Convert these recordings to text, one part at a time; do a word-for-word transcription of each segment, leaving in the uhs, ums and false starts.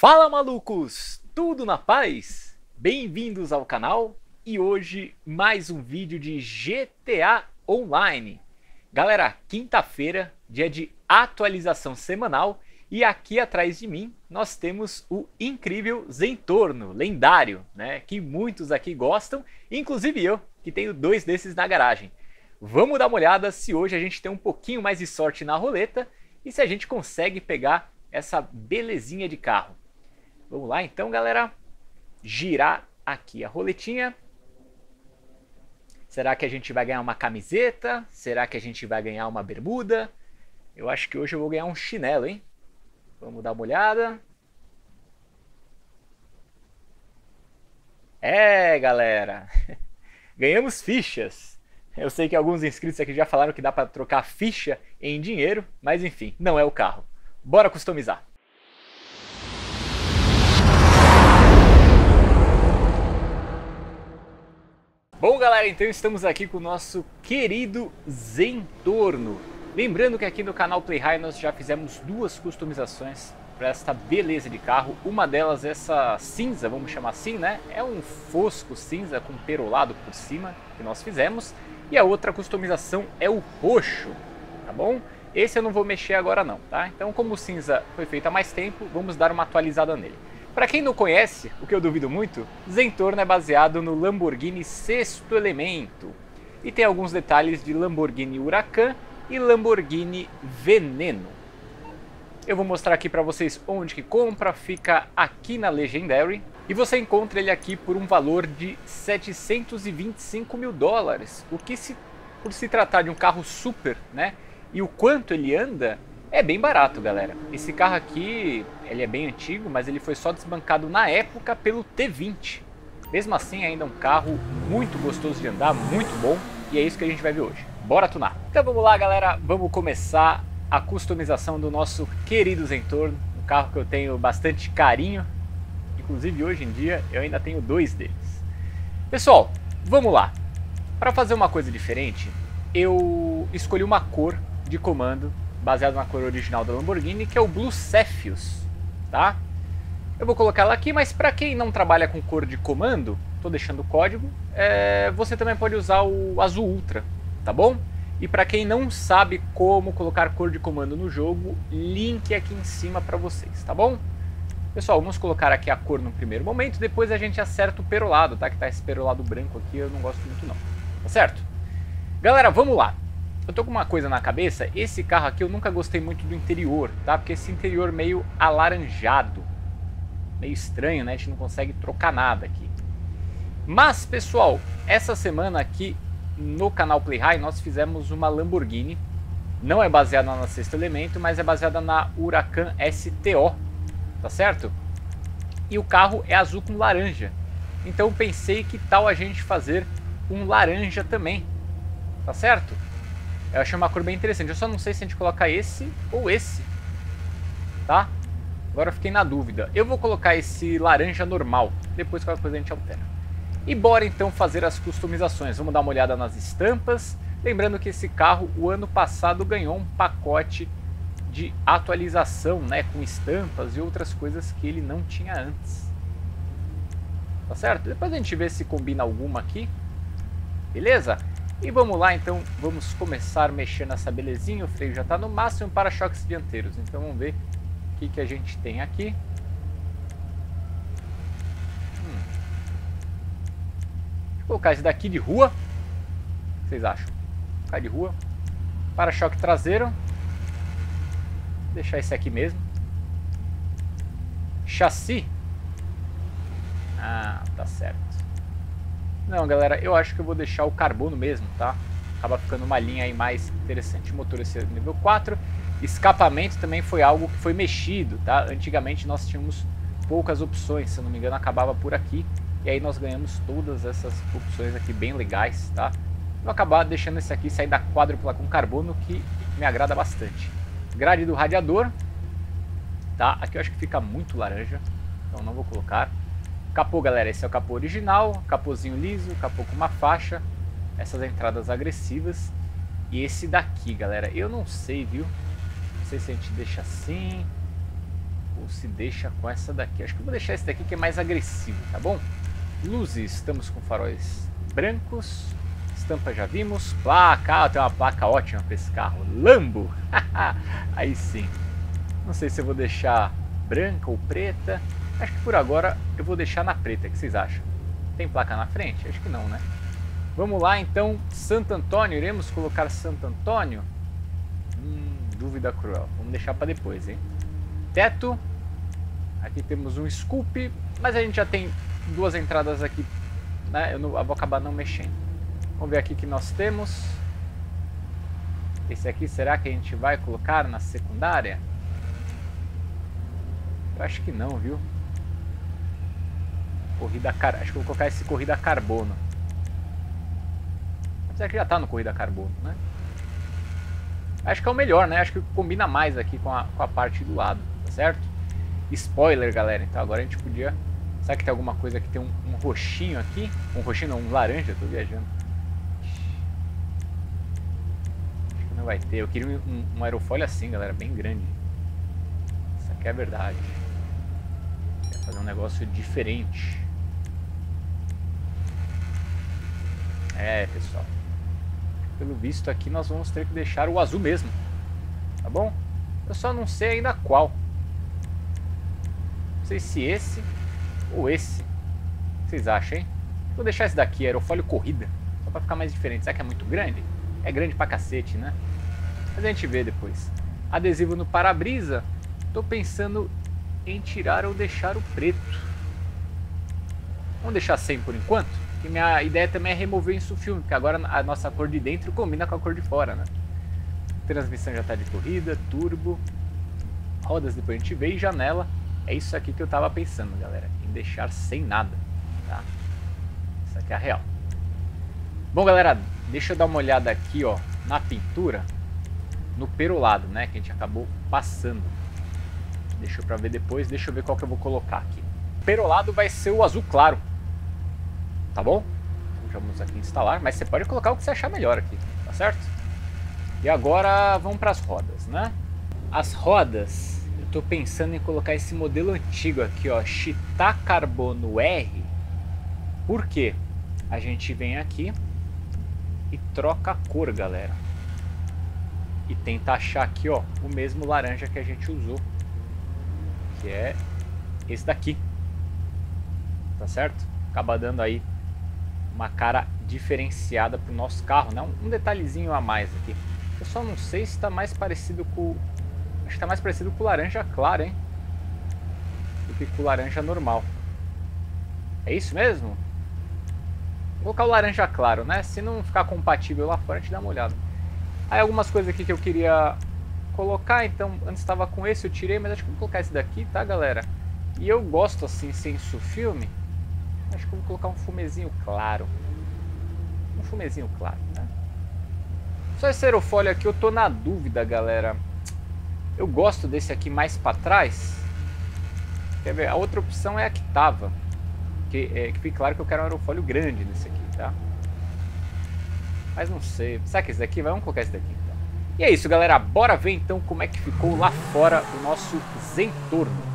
Fala malucos, tudo na paz? Bem-vindos ao canal e hoje mais um vídeo de G T A Online. Galera, quinta-feira, dia de atualização semanal e aqui atrás de mim nós temos o incrível Zentorno, lendário, né? Que muitos aqui gostam, inclusive eu, que tenho dois desses na garagem. Vamos dar uma olhada se hoje a gente tem um pouquinho mais de sorte na roleta e se a gente consegue pegar essa belezinha de carro. Vamos lá então, galera, girar aqui a roletinha. Será que a gente vai ganhar uma camiseta? Será que a gente vai ganhar uma bermuda? Eu acho que hoje eu vou ganhar um chinelo, hein? Vamos dar uma olhada. É, galera, ganhamos fichas. Eu sei que alguns inscritos aqui já falaram que dá para trocar ficha em dinheiro, mas enfim, não é o carro. Bora customizar. Bom, galera, então estamos aqui com o nosso querido Zentorno. Lembrando que aqui no canal Play High nós já fizemos duas customizações para esta beleza de carro. Uma delas é essa cinza, vamos chamar assim, né? É um fosco cinza com perolado por cima que nós fizemos. E a outra customização é o roxo, tá bom? Esse eu não vou mexer agora não, tá? Então, como o cinza foi feito há mais tempo, vamos dar uma atualizada nele. Para quem não conhece, o que eu duvido muito, Zentorno é baseado no Lamborghini Sexto Elemento. E tem alguns detalhes de Lamborghini Huracan e Lamborghini Veneno. Eu vou mostrar aqui para vocês onde que compra, fica aqui na Legendary. E você encontra ele aqui por um valor de setecentos e vinte e cinco mil dólares. O que, se, por se tratar de um carro super, né? E o quanto ele anda... é bem barato, galera. Esse carro aqui, ele é bem antigo, mas ele foi só desbancado na época pelo T vinte. Mesmo assim, ainda é um carro muito gostoso de andar, muito bom, e é isso que a gente vai ver hoje. Bora tunar! Então vamos lá, galera, vamos começar a customização do nosso querido Zentorno, um carro que eu tenho bastante carinho, inclusive hoje em dia eu ainda tenho dois deles. Pessoal, vamos lá! Para fazer uma coisa diferente, eu escolhi uma cor de comando baseado na cor original da Lamborghini, que é o Blue Cepheus, tá? Eu vou colocar ela aqui, mas para quem não trabalha com cor de comando, tô deixando o código, é, você também pode usar o azul ultra, tá bom? E para quem não sabe como colocar cor de comando no jogo, link aqui em cima para vocês, tá bom? Pessoal, vamos colocar aqui a cor no primeiro momento, depois a gente acerta o perolado, tá? Que tá esse perolado branco aqui, eu não gosto muito não, tá certo? Galera, vamos lá! Eu tô com uma coisa na cabeça, esse carro aqui eu nunca gostei muito do interior, tá? Porque esse interior meio alaranjado, meio estranho, né? A gente não consegue trocar nada aqui. Mas, pessoal, essa semana aqui no canal Play High nós fizemos uma Lamborghini. Não é baseada na Sexto Elemento, mas é baseada na Huracan S T O, tá certo? E o carro é azul com laranja. Então eu pensei que tal a gente fazer um laranja também, tá certo? Eu achei uma cor bem interessante, eu só não sei se a gente coloca esse ou esse, tá? Agora eu fiquei na dúvida. Eu vou colocar esse laranja normal, depois qualquer coisa a gente altera. E bora então fazer as customizações, vamos dar uma olhada nas estampas. Lembrando que esse carro, o ano passado, ganhou um pacote de atualização, né? Com estampas e outras coisas que ele não tinha antes. Tá certo? Depois a gente vê se combina alguma aqui, beleza? E vamos lá então, vamos começar mexendo nessa belezinha, o freio já está no máximo, para-choques dianteiros, então vamos ver o que, que a gente tem aqui. Hum. Vou colocar esse daqui de rua, o que vocês acham? Vou colocar de rua, para-choque traseiro, vou deixar esse aqui mesmo. Chassi, ah, tá certo. Não, galera, eu acho que eu vou deixar o carbono mesmo, tá? Acaba ficando uma linha aí mais interessante. Motor esse nível quatro. Escapamento também foi algo que foi mexido, tá? Antigamente nós tínhamos poucas opções, se eu não me engano acabava por aqui. E aí nós ganhamos todas essas opções aqui bem legais, tá? Vou acabar deixando esse aqui sair da quádrupla com carbono, que me agrada bastante. Grade do radiador, tá? Aqui eu acho que fica muito laranja, então não vou colocar. Capô, galera, esse é o capô original, capôzinho liso, capô com uma faixa, essas entradas agressivas. E esse daqui, galera, eu não sei, viu? Não sei se a gente deixa assim, ou se deixa com essa daqui. Acho que eu vou deixar esse daqui que é mais agressivo, tá bom? Luzes, estamos com faróis brancos. Estampa já vimos. Placa, tem uma placa ótima para esse carro. Lambo! Aí sim. Não sei se eu vou deixar branca ou preta. Acho que por agora eu vou deixar na preta. O que vocês acham? Tem placa na frente? Acho que não, né? Vamos lá então. Santo Antônio. Iremos colocar Santo Antônio? Hum, dúvida cruel. Vamos deixar para depois, hein? Teto. Aqui temos um scoop. Mas a gente já tem duas entradas aqui, né? Eu, não, eu vou acabar não mexendo. Vamos ver aqui o que nós temos. Esse aqui, será que a gente vai colocar na secundária? Eu acho que não, viu? Corrida car... Acho que vou colocar esse Corrida Carbono. Será que já tá no Corrida Carbono, né? Acho que é o melhor, né? Acho que combina mais aqui com a, com a parte do lado, tá certo? Spoiler, galera. Então agora a gente podia... Será que tem alguma coisa que tem um, um roxinho aqui? Um roxinho não, um laranja, eu tô viajando. Acho que não vai ter. Eu queria um, um aerofólio assim, galera, bem grande. Isso aqui é a verdade. Quero fazer um negócio diferente. É, pessoal. Pelo visto aqui nós vamos ter que deixar o azul mesmo. Tá bom? Eu só não sei ainda qual. Não sei se esse... ou esse, o que vocês acham, hein? Vou deixar esse daqui, aerofólio corrida, só pra ficar mais diferente. Será que é muito grande? É grande pra cacete, né? Mas a gente vê depois. Adesivo no para-brisa, tô pensando em tirar ou deixar o preto. Vamos deixar sem por enquanto, que minha ideia também é remover isso o filme, porque agora a nossa cor de dentro combina com a cor de fora, né? Transmissão já tá de corrida, turbo, rodas depois a gente vê e janela. É isso aqui que eu tava pensando, galera, em deixar sem nada, tá? Isso aqui é a real. Bom, galera, deixa eu dar uma olhada aqui, ó, na pintura, no perolado, né, que a gente acabou passando. Deixa eu pra ver depois, deixa eu ver qual que eu vou colocar aqui. O perolado vai ser o azul claro, tá bom? Então, vamos aqui instalar, mas você pode colocar o que você achar melhor aqui, tá certo? E agora vamos pras rodas, né? As rodas... Tô pensando em colocar esse modelo antigo aqui, ó, Chita Carbono R. Por quê? A gente vem aqui e troca a cor, galera. E tenta achar aqui, ó, o mesmo laranja que a gente usou, que é esse daqui. Tá certo? Acaba dando aí uma cara diferenciada pro nosso carro, né? Um detalhezinho a mais aqui. Eu só não sei se tá mais parecido com... Acho que tá mais parecido com laranja clara, hein? Do que com laranja normal. É isso mesmo? Vou colocar o laranja claro, né? Se não ficar compatível lá fora, a gente dá uma olhada. Aí algumas coisas aqui que eu queria colocar. Então, antes estava com esse, eu tirei. Mas acho que vou colocar esse daqui, tá, galera? E eu gosto assim, sem sufilme. Acho que vou colocar um fumezinho claro. Um fumezinho claro, né? Só esse aerofólio aqui, eu tô na dúvida, galera. Eu gosto desse aqui mais para trás. Quer ver? A outra opção é a que tava. Que, é, que fique claro que eu quero um aerofólio grande nesse aqui, tá? Mas não sei. Será que esse daqui? Vamos colocar esse daqui, então. E é isso, galera. Bora ver então como é que ficou lá fora o nosso Zentorno.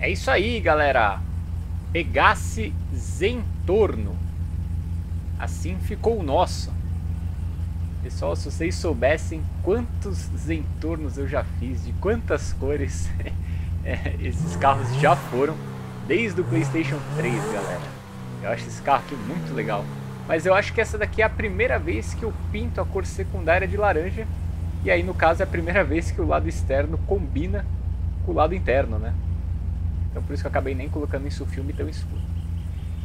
É isso aí, galera, pegasse Zentorno, assim ficou o nosso. Pessoal, se vocês soubessem quantos Zentornos eu já fiz, de quantas cores esses carros já foram, desde o PlayStation três, galera. Eu acho esse carro aqui muito legal, mas eu acho que essa daqui é a primeira vez que eu pinto a cor secundária de laranja, e aí no caso é a primeira vez que o lado externo combina com o lado interno, né? Então por isso que eu acabei nem colocando isso o filme tão escuro.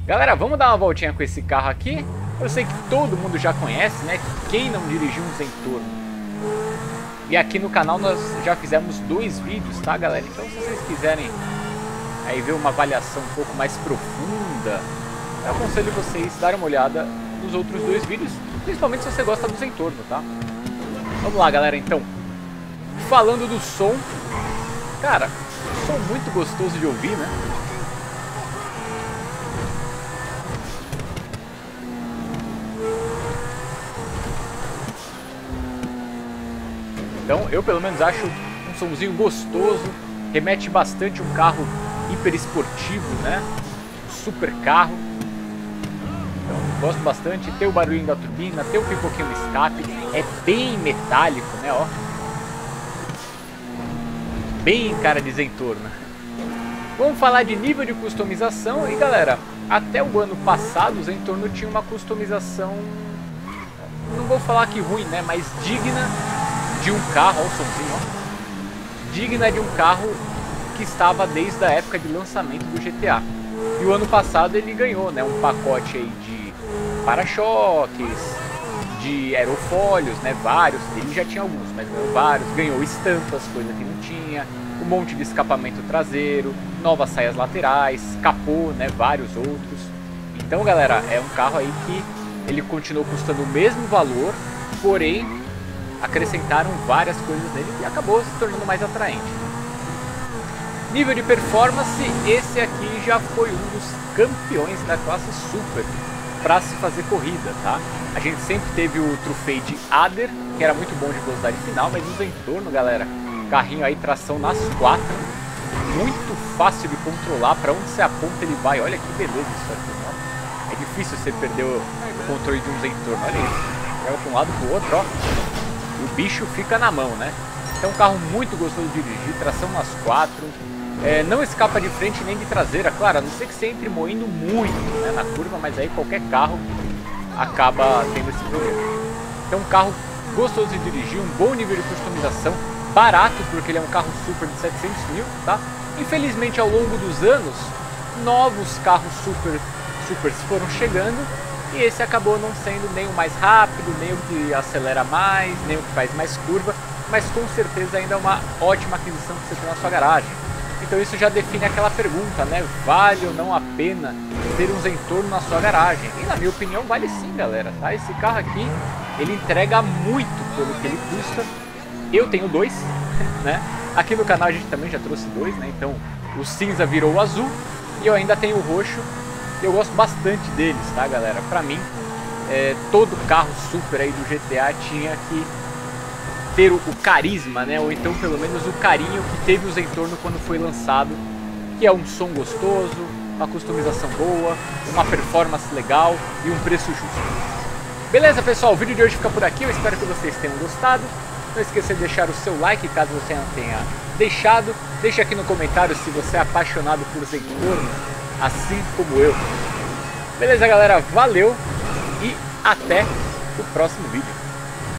Galera, vamos dar uma voltinha com esse carro aqui. Eu sei que todo mundo já conhece, né? Quem não dirigiu um Zentorno? E aqui no canal nós já fizemos dois vídeos, tá, galera? Então se vocês quiserem aí ver uma avaliação um pouco mais profunda, eu aconselho vocês a dar uma olhada nos outros dois vídeos, principalmente se você gosta do Zentorno, tá? Vamos lá, galera, então. Falando do som, cara, som muito gostoso de ouvir, né? Então, eu pelo menos acho um somzinho gostoso, remete bastante um carro hiper esportivo, né? Super carro. Então, gosto bastante. Tem o barulhinho da turbina, tem o pipoquinho do escape, é bem metálico, né? Ó, bem cara de Zentorno. Vamos falar de nível de customização. E galera, até o ano passado o Zentorno tinha uma customização, não vou falar que ruim, né, mas digna de um carro, ó, o somzinho, ó, digna de um carro que estava desde a época de lançamento do G T A. E o ano passado ele ganhou, né, um pacote aí de para-choques, de aerofólios, né, vários, ele já tinha alguns, mas ganhou vários, ganhou estampas, coisa que não tinha, um monte de escapamento traseiro, novas saias laterais, capô, né, vários outros. Então, galera, é um carro aí que ele continuou custando o mesmo valor, porém acrescentaram várias coisas nele e acabou se tornando mais atraente. Nível de performance, esse aqui já foi um dos campeões da classe Super para se fazer corrida, tá? A gente sempre teve o Truffade Adder, que era muito bom de velocidade final, mas o Zentorno, galera, carrinho aí tração nas quatro, muito fácil de controlar, para onde você aponta ele vai. Olha que beleza isso aqui, ó. É difícil você perder o controle de um Zentorno, olha isso, joga para um lado para o outro, ó, e o bicho fica na mão, né? É um carro muito gostoso de dirigir, tração nas quatro, é, não escapa de frente nem de traseira, claro, a não ser que você entre moendo muito, né, na curva, mas aí qualquer carro acaba tendo esse problema. Então, um carro gostoso de dirigir, um bom nível de customização, barato, porque ele é um carro Super de setecentos mil, tá? Infelizmente, ao longo dos anos, novos carros super, supers foram chegando, e esse acabou não sendo nem o mais rápido, nem o que acelera mais, nem o que faz mais curva, mas com certeza ainda é uma ótima aquisição que você tem na sua garagem. Então isso já define aquela pergunta, né? Vale ou não a pena ter um Zentorno na sua garagem? E na minha opinião vale sim, galera, tá? Esse carro aqui, ele entrega muito pelo que ele custa. Eu tenho dois, né? Aqui no canal a gente também já trouxe dois, né? Então o cinza virou o azul e eu ainda tenho o roxo. Eu gosto bastante deles, tá, galera? Pra mim, é, todo carro Super aí do G T A tinha que ter o, o carisma, né? Ou então, pelo menos, o carinho que teve o Zentorno quando foi lançado, que é um som gostoso, uma customização boa, uma performance legal e um preço justo. Beleza, pessoal? O vídeo de hoje fica por aqui. Eu espero que vocês tenham gostado. Não esqueça de deixar o seu like, caso você não tenha deixado. Deixe aqui no comentário se você é apaixonado por Zentorno, assim como eu. Beleza, galera? Valeu e até o próximo vídeo.